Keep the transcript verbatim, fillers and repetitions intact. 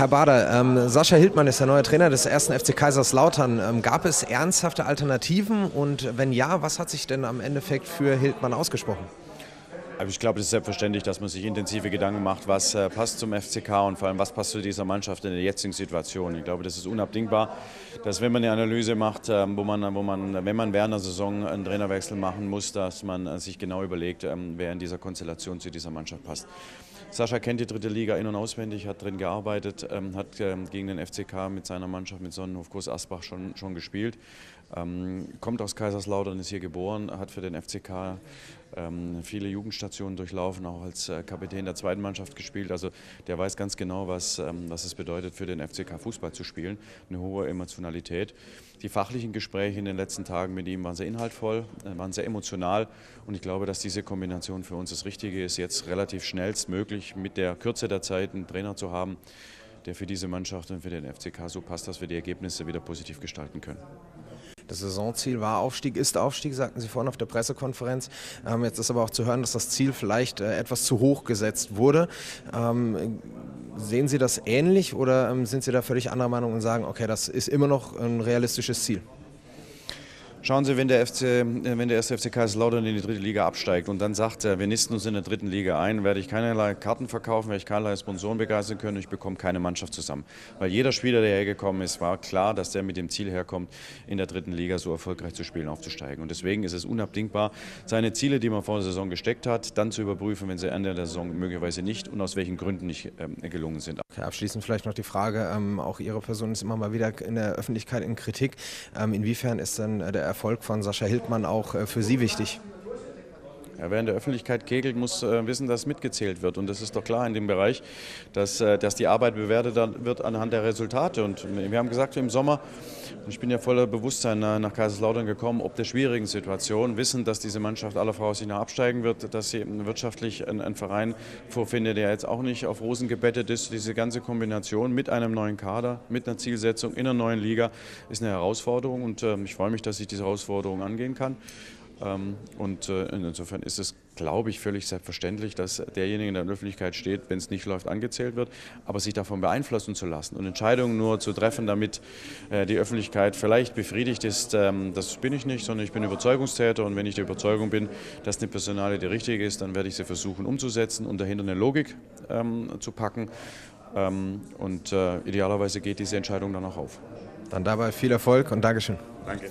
Herr Bader, ähm, Sascha Hildmann ist der neue Trainer des ersten F C Kaiserslautern. Ähm, gab es ernsthafte Alternativen und wenn ja, was hat sich denn am Endeffekt für Hildmann ausgesprochen? Ich glaube, das ist selbstverständlich, dass man sich intensive Gedanken macht, was äh, passt zum F C K und vor allem, was passt zu dieser Mannschaft in der jetzigen Situation. Ich glaube, das ist unabdingbar, dass wenn man eine Analyse macht, ähm, wo man, wo man, wenn man während der Saison einen Trainerwechsel machen muss, dass man äh, sich genau überlegt, ähm, wer in dieser Konstellation zu dieser Mannschaft passt. Sascha kennt die dritte Liga in- und auswendig, hat drin gearbeitet, ähm, hat ähm, gegen den F C K mit seiner Mannschaft, mit Sonnenhof Großaspach schon, schon gespielt, ähm, kommt aus Kaiserslautern, ist hier geboren, hat für den F C K ähm, viele Jugendstationen durchlaufen, auch als Kapitän der zweiten Mannschaft gespielt. Also der weiß ganz genau, was, was es bedeutet, für den F C K Fußball zu spielen. Eine hohe Emotionalität. Die fachlichen Gespräche in den letzten Tagen mit ihm waren sehr inhaltvoll, waren sehr emotional. Und ich glaube, dass diese Kombination für uns das Richtige ist, jetzt relativ schnellstmöglich mit der Kürze der Zeit einen Trainer zu haben, der für diese Mannschaft und für den F C K so passt, dass wir die Ergebnisse wieder positiv gestalten können. Das Saisonziel war Aufstieg, ist Aufstieg, sagten Sie vorhin auf der Pressekonferenz. Ähm, jetzt ist aber auch zu hören, dass das Ziel vielleicht äh, etwas zu hoch gesetzt wurde. Ähm, sehen Sie das ähnlich oder ähm, sind Sie da völlig anderer Meinung und sagen, okay, das ist immer noch ein realistisches Ziel? Schauen Sie, wenn der, F C, wenn der erste F C Kaiserslautern in die dritte Liga absteigt und dann sagt, wir nisten uns in der dritten Liga ein, werde ich keinerlei Karten verkaufen, werde ich keinerlei Sponsoren begeistern können, ich bekomme keine Mannschaft zusammen. Weil jeder Spieler, der hergekommen ist, war klar, dass der mit dem Ziel herkommt, in der dritten Liga so erfolgreich zu spielen, aufzusteigen. Und deswegen ist es unabdingbar, seine Ziele, die man vor der Saison gesteckt hat, dann zu überprüfen, wenn sie Ende der Saison möglicherweise nicht und aus welchen Gründen nicht ähm, gelungen sind. Okay, abschließend vielleicht noch die Frage, ähm, auch Ihre Person ist immer mal wieder in der Öffentlichkeit in Kritik. Ähm, inwiefern ist denn der Erfolg von Sascha Hildmann auch für Sie wichtig? Ja, wer in der Öffentlichkeit kegelt, muss äh, wissen, dass mitgezählt wird. Und das ist doch klar in dem Bereich, dass, äh, dass die Arbeit bewertet wird anhand der Resultate. Und wir haben gesagt, im Sommer, ich bin ja voller Bewusstsein äh, nach Kaiserslautern gekommen, ob der schwierigen Situation, wissen, dass diese Mannschaft aller Voraussicht nach absteigen wird, dass sie wirtschaftlich einen, einen Verein vorfindet, der jetzt auch nicht auf Rosen gebettet ist. Diese ganze Kombination mit einem neuen Kader, mit einer Zielsetzung in einer neuen Liga ist eine Herausforderung. Und äh, ich freue mich, dass ich diese Herausforderung angehen kann. Und insofern ist es, glaube ich, völlig selbstverständlich, dass derjenige, der in der Öffentlichkeit steht, wenn es nicht läuft, angezählt wird, aber sich davon beeinflussen zu lassen und Entscheidungen nur zu treffen, damit die Öffentlichkeit vielleicht befriedigt ist, das bin ich nicht, sondern ich bin Überzeugungstäter und wenn ich der Überzeugung bin, dass eine Personalie die richtige ist, dann werde ich sie versuchen umzusetzen und dahinter eine Logik ähm, zu packen ähm, und äh, idealerweise geht diese Entscheidung dann auch auf. Dann dabei viel Erfolg und Dankeschön. Danke.